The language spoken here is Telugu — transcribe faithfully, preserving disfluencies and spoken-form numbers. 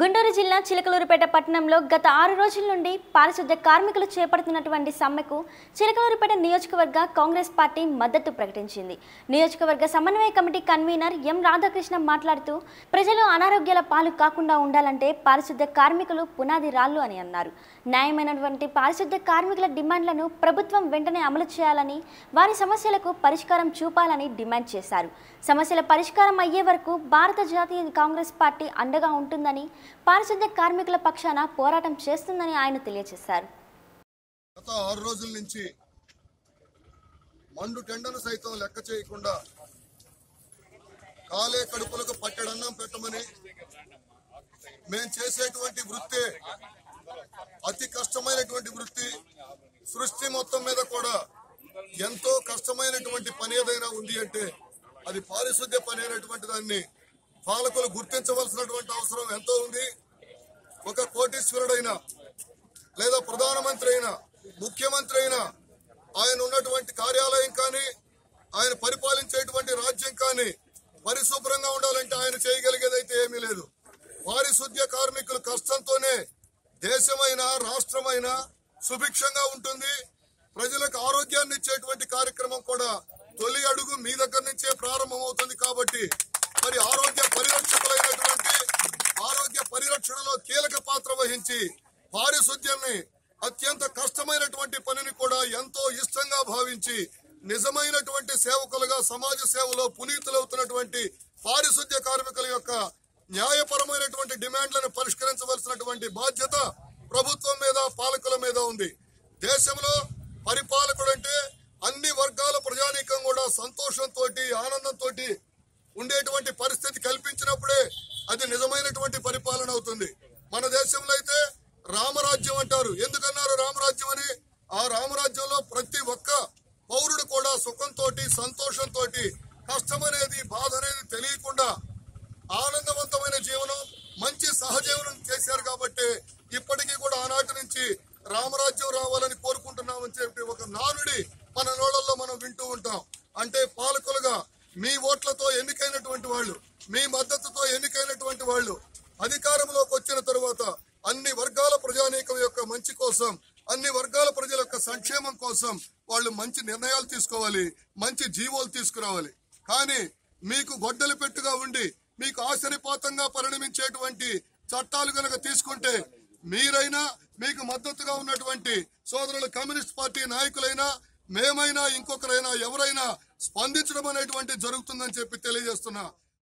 గుంటూరు జిల్లా చిలకలూరుపేట పట్టణంలో గత ఆరు రోజుల నుండి పారిశుద్ధ్య కార్మికులు చేపడుతున్నటువంటి సమ్మెకు చిలకలూరుపేట నియోజకవర్గ కాంగ్రెస్ పార్టీ మద్దతు ప్రకటించింది. నియోజకవర్గ సమన్వయ కమిటీ కన్వీనర్ ఎం రాధాకృష్ణ మాట్లాడుతూ ప్రజలు అనారోగ్యాల పాలు కాకుండా ఉండాలంటే పారిశుద్ధ్య కార్మికులు పునాది రాళ్ళు అని అన్నారు. న్యాయమైనటువంటి పారిశుద్ధ్య కార్మికుల డిమాండ్లను ప్రభుత్వం వెంటనే అమలు చేయాలని, వారి సమస్యలకు పరిష్కారం చూపాలని డిమాండ్ చేశారు. సమస్యల పరిష్కారం అయ్యే వరకు భారత జాతీయ కాంగ్రెస్ పార్టీ అండగా ఉంటుందని, పారిశుద్ధ్య కార్మికుల పక్షాన పోరాటం చేస్తుందని ఆయన తెలియజేశారు. గత ఆరు రోజుల నుంచి మండు టెండను సైతం లెక్క చేయకుండా కాలే కడుపులకు పట్టడన్నం పెట్టమని, మేము చేసేటువంటి వృత్తి అతి కష్టమైనటువంటి వృత్తి, సృష్టి మొత్తం మీద కూడా ఎంతో కష్టమైనటువంటి పని ఏదైనా ఉంది అంటే అది పారిశుద్ధ్య పని అనేటువంటి దాన్ని పాలకులు గుర్తించవలసినటువంటి అవసరం ఎంతో ఉంది. ఒక కోటీశ్వరుడైనా లేదా ప్రధానమంత్రి అయినా ముఖ్యమంత్రి అయినా ఆయన ఉన్నటువంటి కార్యాలయం కానీ ఆయన పరిపాలించేటువంటి రాజ్యం కానీ పరిశుభ్రంగా ఉండాలంటే ఆయన చేయగలిగేదైతే ఏమీ లేదు. పారిశుద్ధ్య కార్మికుల కష్టంతోనే దేశమైనా రాష్ట్రమైనా సుభిక్షంగా ఉంటుంది. ప్రజలకు ఆరోగ్యాన్ని ఇచ్చేటువంటి కార్యక్రమం కూడా తొలి అడుగు మీ దగ్గర నుంచే ప్రారంభమవుతుంది. కాబట్టి మరి ఆరోగ్య పరిరక్షకులైనటువంటి ఆరోగ్య పరిరక్షణలో కీలక పాత్ర వహించి పారిశుద్ధ్యాన్ని అత్యంత కష్టమైనటువంటి పనిని కూడా ఎంతో ఇష్టంగా భావించి నిజమైనటువంటి సేవకులుగా సమాజ సేవలో పునీతులవుతున్నటువంటి పారిశుద్ధ్య కార్మికుల యొక్క న్యాయపరమైనటువంటి డిమాండ్లను పరిష్కరించవలసినటువంటి బాధ్యత ప్రభుత్వం మీద పాలకుల మీద ఉంది. దేశంలో పరిపాలకుడు అంటే అన్ని వర్గాల ప్రజానీకం కూడా సంతోషంతో ఆనందంతో ఉండేటువంటి పరిస్థితి కల్పించినప్పుడే అది నిజమైనటువంటి పరిపాలన అవుతుంది. మన దేశంలో అయితే రామరాజ్యం అంటారు. ఎందుకన్నారు రామరాజ్యం అని? ఆ రామరాజ్యంలో ప్రతి ఒక్క పౌరుడు కూడా సుఖంతో సంతోషంతో కష్టం అనేది బాధ అనేది తెలియకుండా ఆనందవంతమైన జీవనం మంచి సహజీవనం చేశారు. కాబట్టి ఇప్పటికీ కూడా ఆనాటి నుంచి రామరాజ్యం రావాలని కోరుకుంటున్నామని చెప్పి ఒక నానుడి మన నోళ్ళల్లో మనం వింటూ ఉంటాం. అంటే పాలకులుగా మీ ఓట్లతో ఎన్నికైనటువంటి వాళ్ళు, మీ మద్దతుతో ఎన్నికైనటువంటి వాళ్ళు అధికారంలోకి వచ్చిన తరువాత అన్ని వర్గాల ప్రజానీకం యొక్క మంచి కోసం, అన్ని వర్గాల ప్రజల యొక్క సంక్షేమం కోసం వాళ్ళు మంచి నిర్ణయాలు తీసుకోవాలి, మంచి జీవోలు తీసుకురావాలి. కానీ మీకు గొడ్డలి పెట్టుగా ఉండి మీకు ఆశనిపాతంగా పరిణమించేటువంటి చట్టాలు కనుక తీసుకుంటే మీరైనా మీకు మద్దతుగా ఉన్నటువంటి సోదరుల కమ్యూనిస్ట్ పార్టీ నాయకులైనా మేమైనా ఇంకొకరైనా ఎవరైనా స్పందించడం అనేటువంటి జరుగుతుందని చెప్పి తెలియజేస్తున్నా.